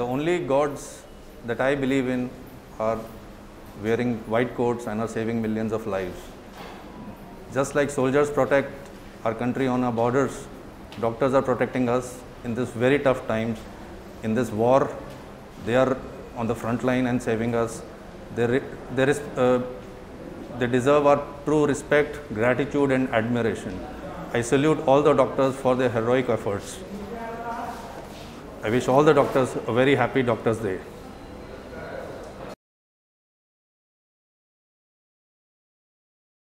the only gods that I believe in are wearing white coats and are saving millions of lives. Just like soldiers protect our country on our borders, doctors are protecting us in this very tough times. In this war, they are on the front line and saving us. They deserve our true respect, gratitude and admiration. I salute all the doctors for their heroic efforts. I wish all the doctors a very happy Doctors' Day.